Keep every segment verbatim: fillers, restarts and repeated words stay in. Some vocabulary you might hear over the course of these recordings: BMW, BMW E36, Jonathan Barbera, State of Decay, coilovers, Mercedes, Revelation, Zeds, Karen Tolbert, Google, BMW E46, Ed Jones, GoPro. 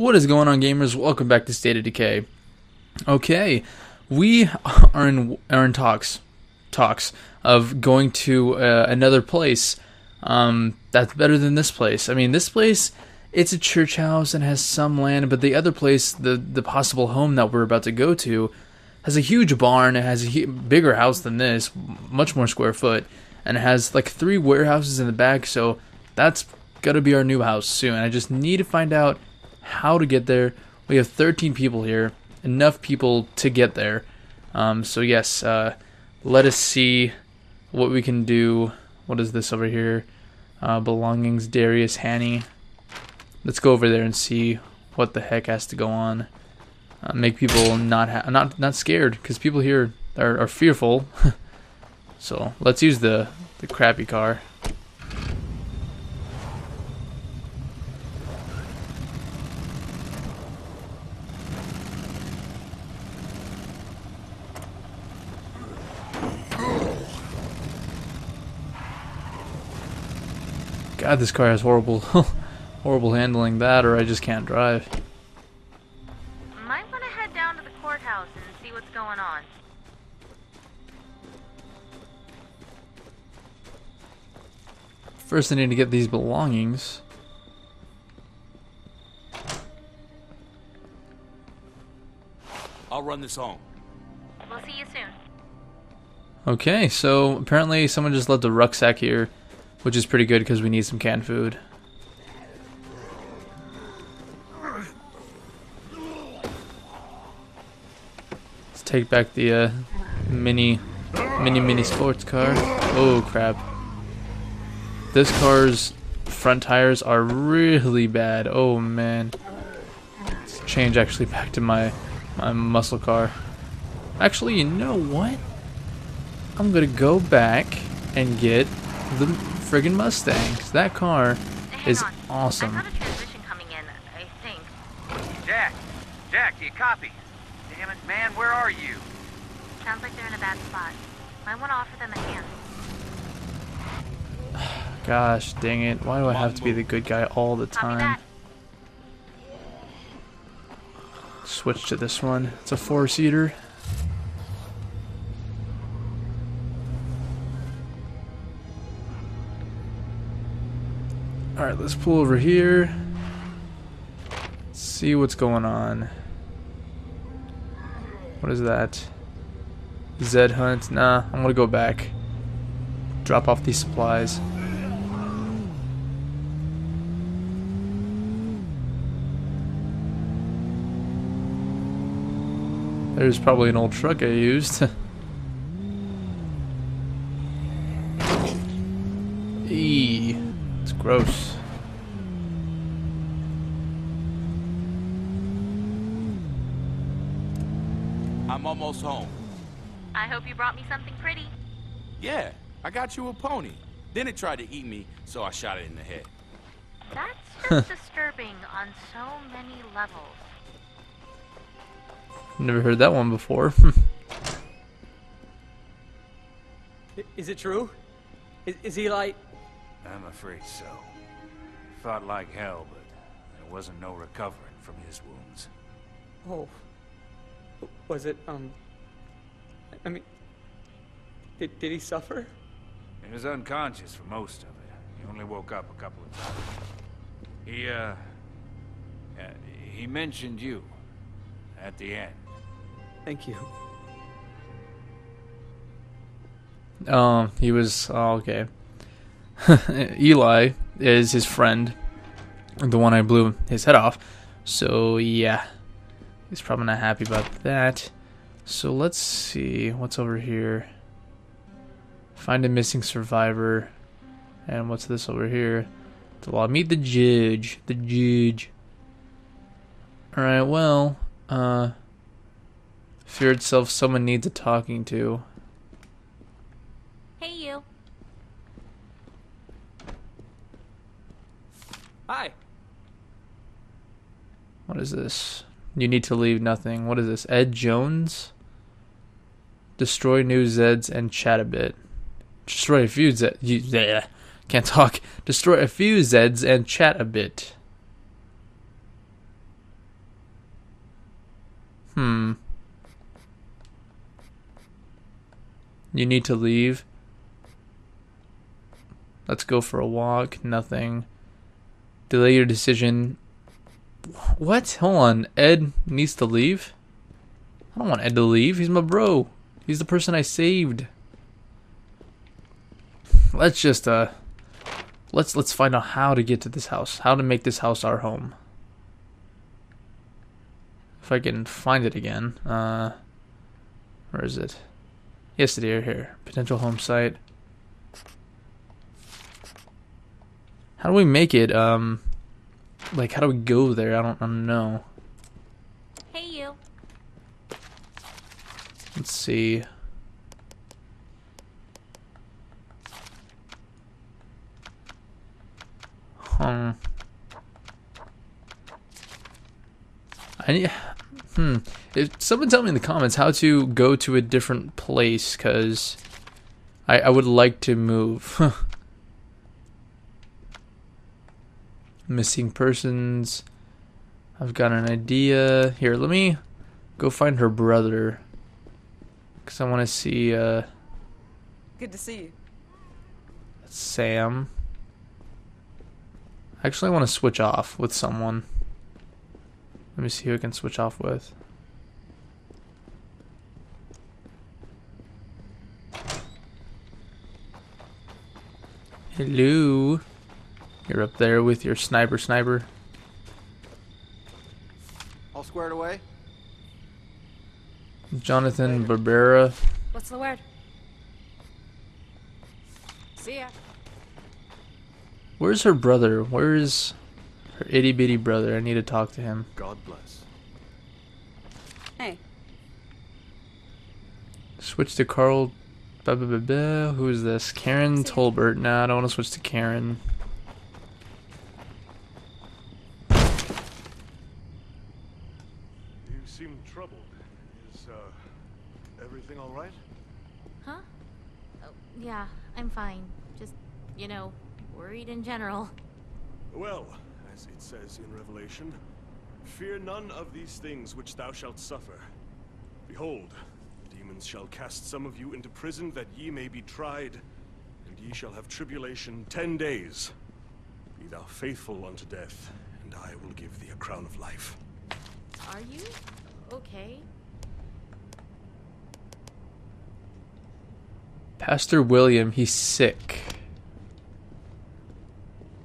What is going on, gamers? Welcome back to State of Decay. Okay, we are in are in talks talks of going to uh, another place um, that's better than this place. I mean, this place, it's a church house and has some land, but the other place, the the possible home that we're about to go to, has a huge barn. It has a bigger house than this, much more square foot, and it has like three warehouses in the back. So that's gotta be our new house soon. I just need to find out how to get there. We have thirteen people here, enough people to get there. Um, so yes, uh, let us see what we can do. What is this over here? Uh, belongings, Darius, Hanny. Let's go over there and see what the heck has to go on. Uh, make people not ha not not scared, because people here are, are fearful. So let's use the the crappy car. God, this car has horrible, horrible handling. That, or I just can't drive. Might want to head down to the courthouse and see what's going on. First, I need to get these belongings. I'll run this home. We'll see you soon. Okay, so apparently someone just left a rucksack here, which is pretty good because we need some canned food. Let's take back the uh, mini, mini, mini sports car. Oh crap! This car's front tires are really bad. Oh man! Let's change actually back to my my muscle car. Actually, you know what? I'm gonna go back and get the friggin' Mustangs. That car is awesome. I got a transmission coming in, I think. Jack, Jack, do you copy? Damn it, man, where are you? Sounds like they're in a bad spot. I want to offer them a hand. Gosh, dang it! Why do I have to be the good guy all the time? Switch to this one. It's a four-seater. Alright, let's pull over here. See what's going on. What is that? Zed Hunt? Nah, I'm gonna go back. Drop off these supplies. There's probably an old truck I used. Eee. It's gross. I'm almost home. I hope you brought me something pretty. Yeah, I got you a pony. Then it tried to eat me, so I shot it in the head. That's just disturbing on so many levels. Never heard that one before. Is it true? Is, is he like... I'm afraid so. Fought like hell, but there wasn't no recovering from his wounds. Oh. Was it, um... I mean... Did, did he suffer? He was unconscious for most of it. He only woke up a couple of times. He, uh... uh he mentioned you. At the end. Thank you. Um, he was... Oh, okay. Eli is his friend. The one I blew his head off. So, yeah. He's probably not happy about that. So let's see what's over here. Find a missing survivor. And what's this over here? The law. Meet the judge. The judge. Alright, well, uh fear itself, someone needs a talking to. Hey you. Hi. What is this? You need to leave nothing. What is this? Ed Jones? Destroy new Zeds and chat a bit. Destroy a few Zeds. Yeah, can't talk. Destroy a few Zeds and chat a bit. Hmm. You need to leave. Let's go for a walk. Nothing. Delay your decision. What? Hold on. Ed needs to leave? I don't want Ed to leave. He's my bro. He's the person I saved. Let's just, uh... Let's, let's find out how to get to this house. How to make this house our home. If I can find it again. Uh... Where is it? Yes, it is. Here. Potential home site. How do we make it, um... Like, how do we go there? I don't, I don't know. Hey, you. Let's see. Hmm. I need... Hmm. If someone tell me in the comments how to go to a different place, because I, I would like to move. Missing persons. I've got an idea. Here, let me go find her brother. Because I want to see... Uh, Good to see you. Sam. Actually, I want to switch off with someone. Let me see who I can switch off with. Hello. You're up there with your sniper sniper. All squared away. Jonathan Barbera. What's the word? See ya. Where's her brother? Where is her itty bitty brother? I need to talk to him. God bless. Hey. Switch to Carl. Blah, blah, blah, blah. Who is this? Karen Tolbert. Nah, I don't want to switch to Karen. Yeah, I'm fine. Just, you know, worried in general. Well, as it says in Revelation, fear none of these things which thou shalt suffer. Behold, the demons shall cast some of you into prison, that ye may be tried, and ye shall have tribulation ten days. Be thou faithful unto death, and I will give thee a crown of life. Are you okay? Pastor William, he's sick.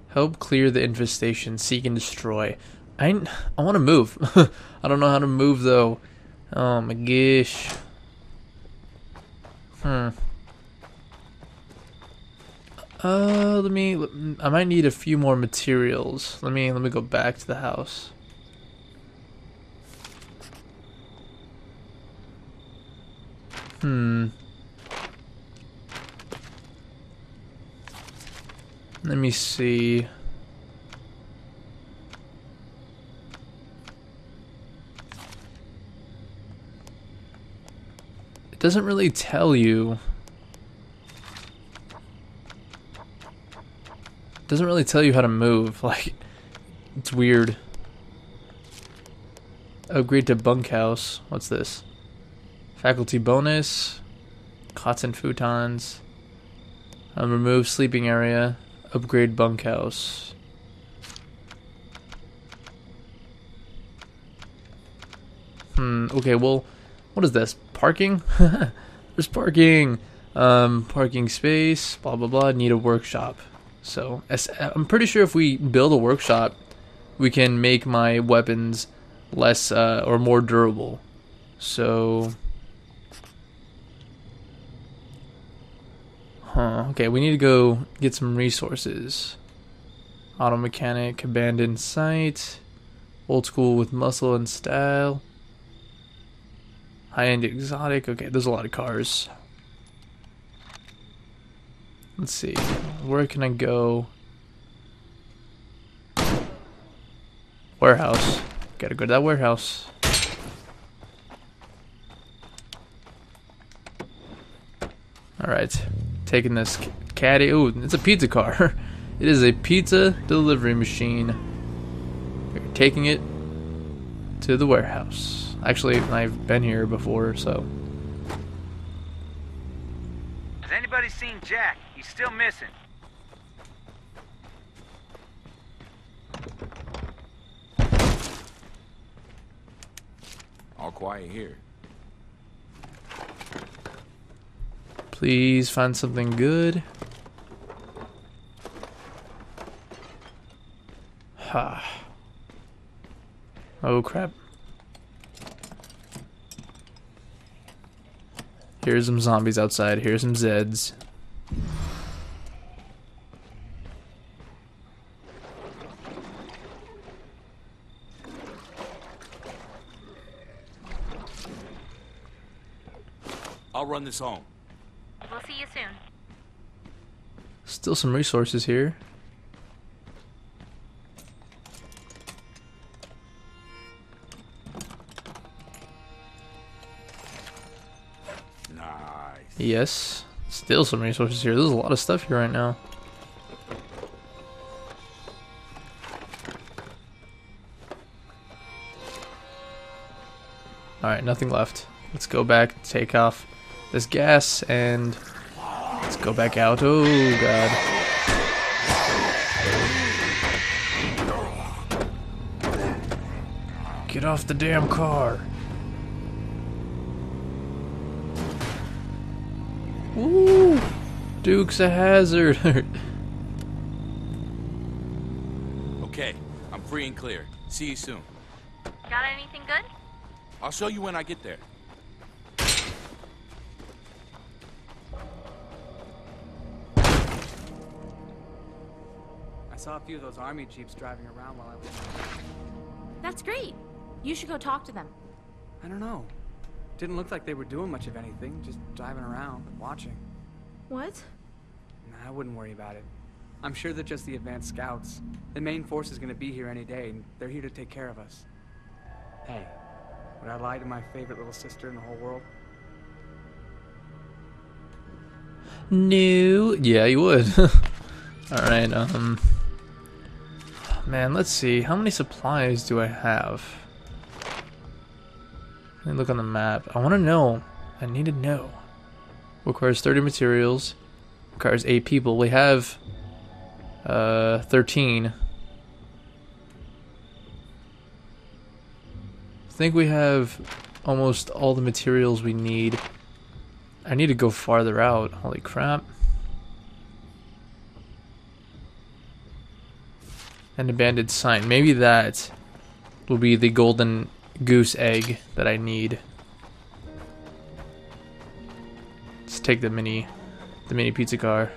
Help clear the infestation, seek and destroy. I, I want to move. I don't know how to move, though. Oh, my gosh. Hmm. Uh, let me... I might need a few more materials. Let me, let me go back to the house. Hmm. Let me see. It doesn't really tell you. It doesn't really tell you how to move. Like, it's weird. Upgrade to bunkhouse. What's this? Faculty bonus. Cots and futons. Um, remove sleeping area. Upgrade bunkhouse. Hmm, okay, well, what is this? Parking? There's parking! Um, parking space, blah blah blah, need a workshop. So, I'm pretty sure if we build a workshop, we can make my weapons less, uh, or more durable. So... Huh, okay, we need to go get some resources. Auto mechanic, abandoned site, old school with muscle and style, high-end exotic. Okay, there's a lot of cars. Let's see, where can I go? Warehouse. Gotta go to that warehouse. Alright. Taking this caddy. Oh, it's a pizza car. It is a pizza delivery machine. We're taking it to the warehouse. Actually, I've been here before, so. Has anybody seen Jack? He's still missing. All quiet here. Please find something good. Ha. Oh crap. Here's some zombies outside. Here's some Zeds. I'll run this home. We'll see you soon. Still some resources here. Nice. Yes. Still some resources here. There's a lot of stuff here right now. Alright, nothing left. Let's go back, take off this gas, and let's go back out. Oh god. Get off the damn car. Woo! Duke's a hazard. Okay, I'm free and clear. See you soon. Got anything good? I'll show you when I get there. I saw a few of those army jeeps driving around while I was... That's great. You should go talk to them. I don't know. Didn't look like they were doing much of anything, just driving around and watching. What? Nah, I wouldn't worry about it. I'm sure they're just the advanced scouts. The main force is going to be here any day, and they're here to take care of us. Hey, would I lie to my favorite little sister in the whole world? No. Yeah, you would. Alright, um... man, let's see. How many supplies do I have? Let me look on the map. I want to know. I need to know. Requires thirty materials. Requires eight people. We have uh, thirteen. I think we have almost all the materials we need. I need to go farther out. Holy crap. An abandoned sign. Maybe that will be the golden goose egg that I need. Let's take the mini, the mini pizza car.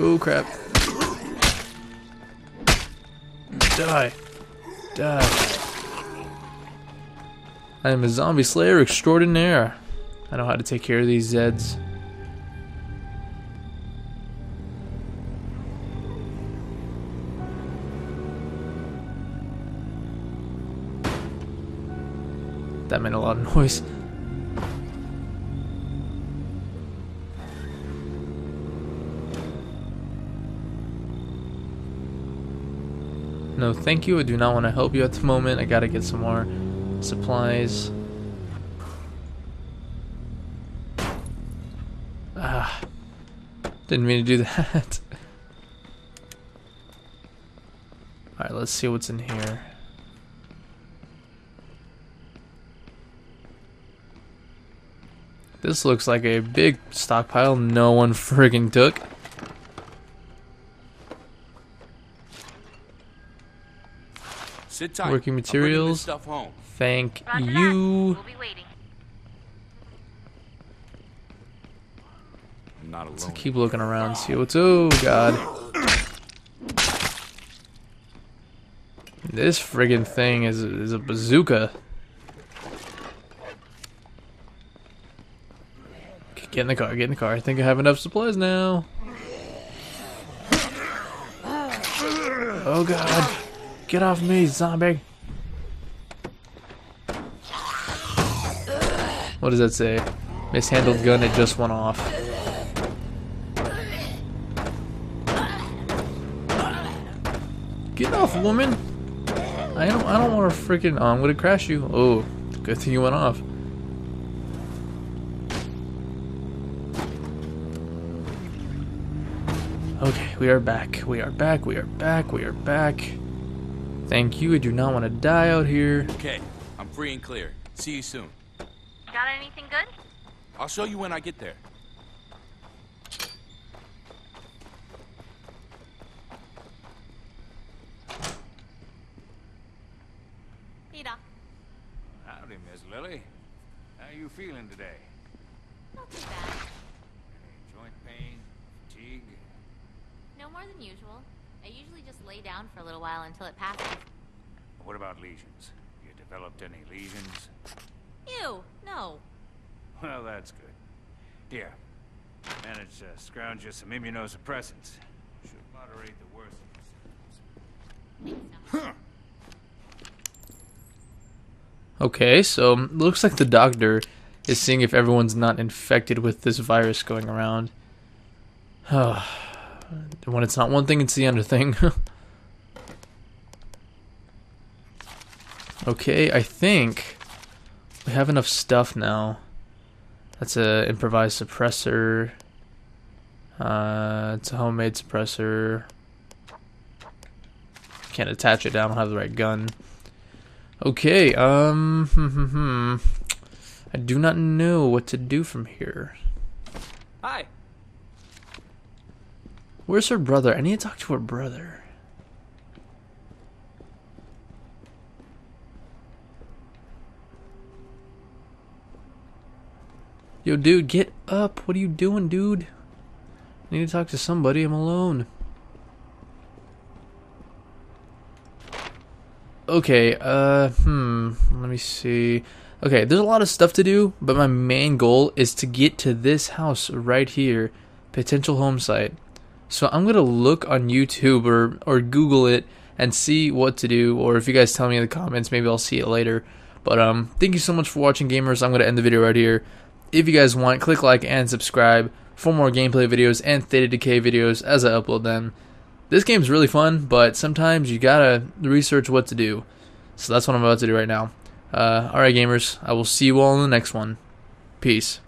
Oh crap! Die, die! I am a zombie slayer extraordinaire. I know how to take care of these Zeds. That made a lot of noise. No, thank you. I do not want to help you at the moment. I gotta get some more supplies. Ah, didn't mean to do that. Alright, let's see what's in here. This looks like a big stockpile no one friggin' took. Sit tight. Working materials. Stuff home. Thank Roger you. We'll be waiting. I'm not alone. So keep looking around, see what's... oh god. This friggin' thing is is a bazooka. Get in the car, get in the car. I think I have enough supplies now. Oh god. Get off me, zombie. What does that say? Mishandled gun, it just went off. Get off, woman. I don't I don't want to freaking... Oh, I'm gonna crash you. Oh, good thing you went off. Okay, we are back. We are back. We are back. We are back. Thank you. I do not want to die out here. Okay, I'm free and clear. See you soon. Got anything good? I'll show you when I get there. Peter. Howdy, Miss Lily. How you feeling today? Not too bad. Any joint pain? Fatigue? No more than usual. I usually just lay down for a little while until it passes. What about lesions? You developed any lesions? Ew, no. Well, that's good. Dear, managed to scrounge you some immunosuppressants. Should moderate the worst of the symptoms. Huh. Okay, so looks like the doctor is seeing if everyone's not infected with this virus going around. When it's not one thing, it's the other thing. Okay, I think we have enough stuff now. That's a improvised suppressor. Uh, it's a homemade suppressor. Can't attach it down. I don't have the right gun. Okay. Um. Hmm, hmm, hmm. I do not know what to do from here. Hi. Where's her brother? I need to talk to her brother. Yo, dude, get up. What are you doing, dude? I need to talk to somebody. I'm alone. Okay, uh, hmm. Let me see. Okay, there's a lot of stuff to do, but my main goal is to get to this house right here. Potential home site. So I'm going to look on YouTube or, or Google it and see what to do. Or if you guys tell me in the comments, maybe I'll see it later. But um, thank you so much for watching, gamers. I'm going to end the video right here. If you guys want, click like and subscribe for more gameplay videos and State of Decay videos as I upload them. This game's really fun, but sometimes you gotta research what to do. So that's what I'm about to do right now. Uh, alright gamers, I will see you all in the next one. Peace.